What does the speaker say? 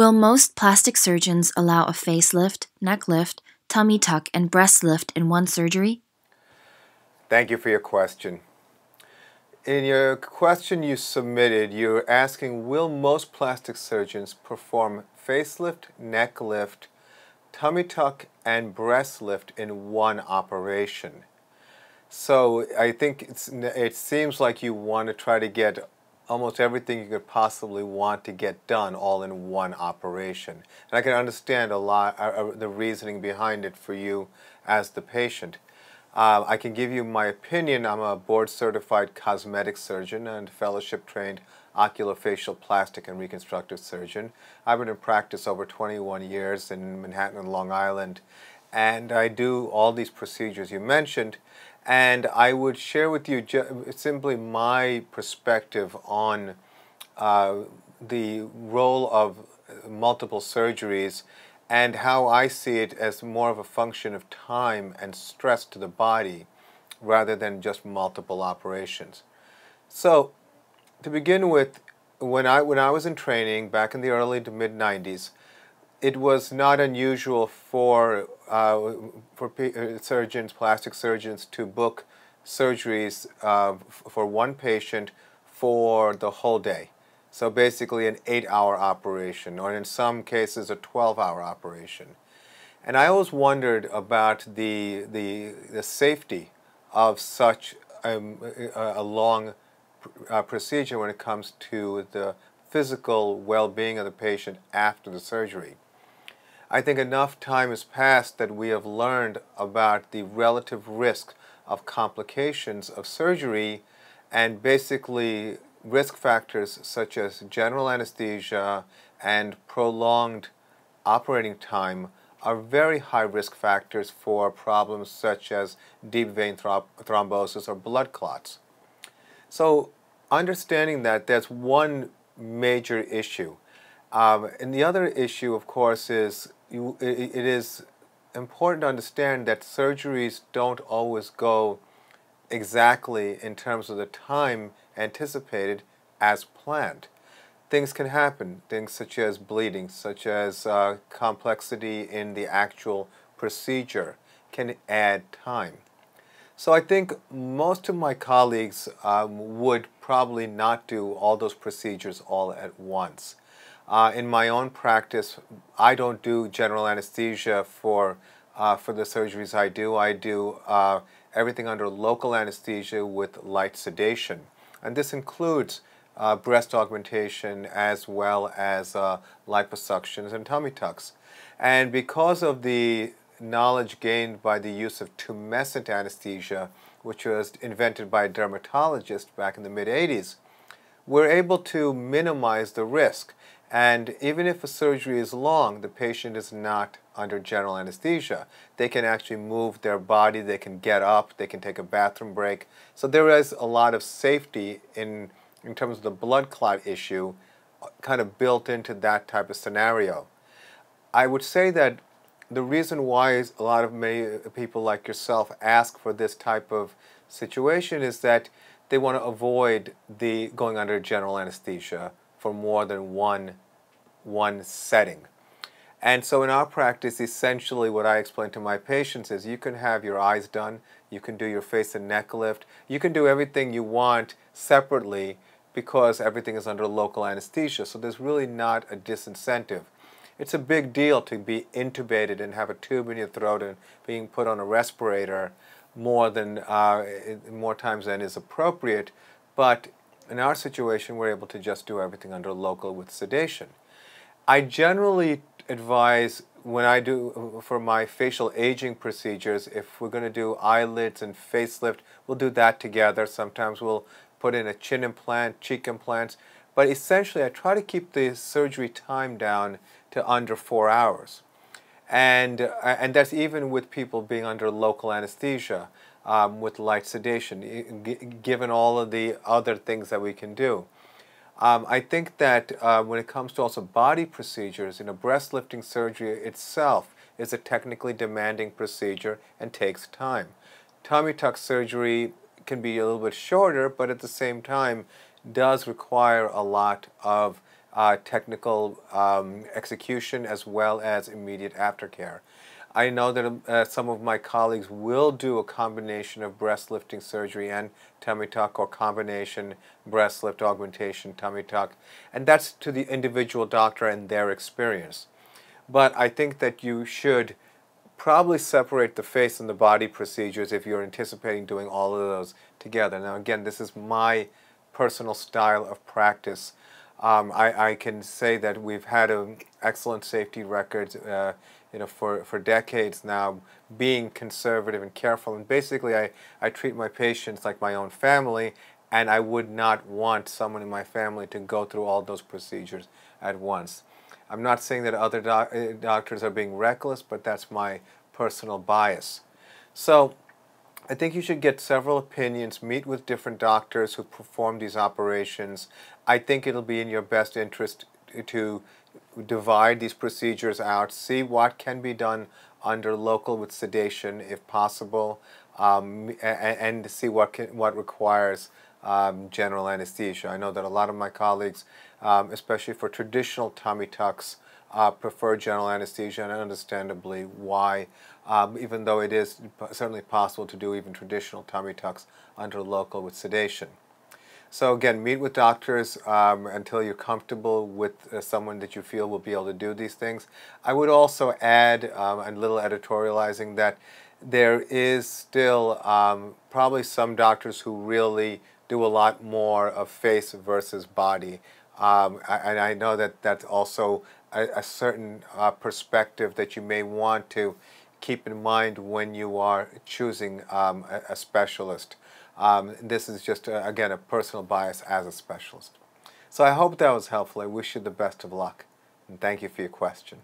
While most plastic surgeons allow a facelift, neck lift, tummy tuck, and breast lift in one surgery? Thank you for your question. In your question you submitted, you're asking, will most plastic surgeons perform facelift, neck lift, tummy tuck, and breast lift in one operation? So I think it seems like you want to try to get almost everything you could possibly want to get done all in one operation. And I can understand a lot the reasoning behind it for you as the patient. I can give you my opinion. I'm a board-certified cosmetic surgeon and fellowship-trained oculofacial plastic and reconstructive surgeon. I've been in practice over 21 years in Manhattan and Long Island, and I do all these procedures you mentioned. And I would share with you simply my perspective on the role of multiple surgeries and how I see it as more of a function of time and stress to the body rather than just multiple operations. So to begin with, when I was in training back in the early to mid 90s, it was not unusual for plastic surgeons, to book surgeries for one patient for the whole day. So basically an 8-hour operation, or in some cases a 12-hour operation. And I always wondered about the safety of such a long procedure when it comes to the physical well-being of the patient after the surgery. I think enough time has passed that we have learned about the relative risk of complications of surgery, and basically risk factors such as general anesthesia and prolonged operating time are very high risk factors for problems such as deep vein thrombosis or blood clots. So understanding that, that's one major issue. And the other issue, of course, is it is important to understand that surgeries don't always go exactly in terms of the time anticipated as planned. Things can happen, things such as bleeding, such as complexity in the actual procedure can add time. So I think most of my colleagues would probably not do all those procedures all at once. In my own practice, I don't do general anesthesia for the surgeries I do. I do everything under local anesthesia with light sedation. And this includes breast augmentation as well as liposuctions and tummy tucks. And because of the knowledge gained by the use of tumescent anesthesia, which was invented by a dermatologist back in the mid-80s, we're able to minimize the risk. And even if a surgery is long, the patient is not under general anesthesia. They can actually move their body, they can get up, they can take a bathroom break. So there is a lot of safety in terms of the blood clot issue kind of built into that type of scenario. I would say that the reason why a lot of many people like yourself ask for this type of situation is that they want to avoid going under general anesthesia for more than one setting. And so in our practice, essentially what I explain to my patients is you can have your eyes done, you can do your face and neck lift, you can do everything you want separately because everything is under local anesthesia. So there's really not a disincentive. It's a big deal to be intubated and have a tube in your throat and being put on a respirator more times than is appropriate. But in our situation, we're able to just do everything under local with sedation. I generally advise when I do, for my facial aging procedures, if we're going to do eyelids and facelift, we'll do that together. Sometimes we'll put in a chin implant, cheek implants. But essentially, I try to keep the surgery time down to under 4 hours. And that's even with people being under local anesthesia. With light sedation, given all of the other things that we can do. I think that when it comes to also body procedures, breast lifting surgery itself is a technically demanding procedure and takes time. Tummy tuck surgery can be a little bit shorter, but at the same time does require a lot of technical execution as well as immediate aftercare. I know that some of my colleagues will do a combination of breast lifting surgery and tummy tuck, or combination breast lift augmentation tummy tuck, and that's to the individual doctor and their experience. But I think that you should probably separate the face and the body procedures if you're anticipating doing all of those together. Now again, this is my personal style of practice. I can say that we've had an excellent safety record for decades now, being conservative and careful, and basically I treat my patients like my own family, and I would not want someone in my family to go through all those procedures at once. I'm not saying that other doctors are being reckless, but that's my personal bias. So I think you should get several opinions, meet with different doctors who perform these operations. I think it'll be in your best interest to divide these procedures out, see what can be done under local with sedation if possible, and see what requires general anesthesia. I know that a lot of my colleagues, especially for traditional tummy tucks, prefer general anesthesia, and understandably why, even though it is certainly possible to do even traditional tummy tucks under local with sedation. So again, meet with doctors until you're comfortable with someone that you feel will be able to do these things. I would also add, a little editorializing, that there is still probably some doctors who really do a lot more of face versus body. And I know that that's also a certain perspective that you may want to keep in mind when you are choosing a specialist. This is just, again, a personal bias as a specialist. So I hope that was helpful. I wish you the best of luck, and thank you for your question.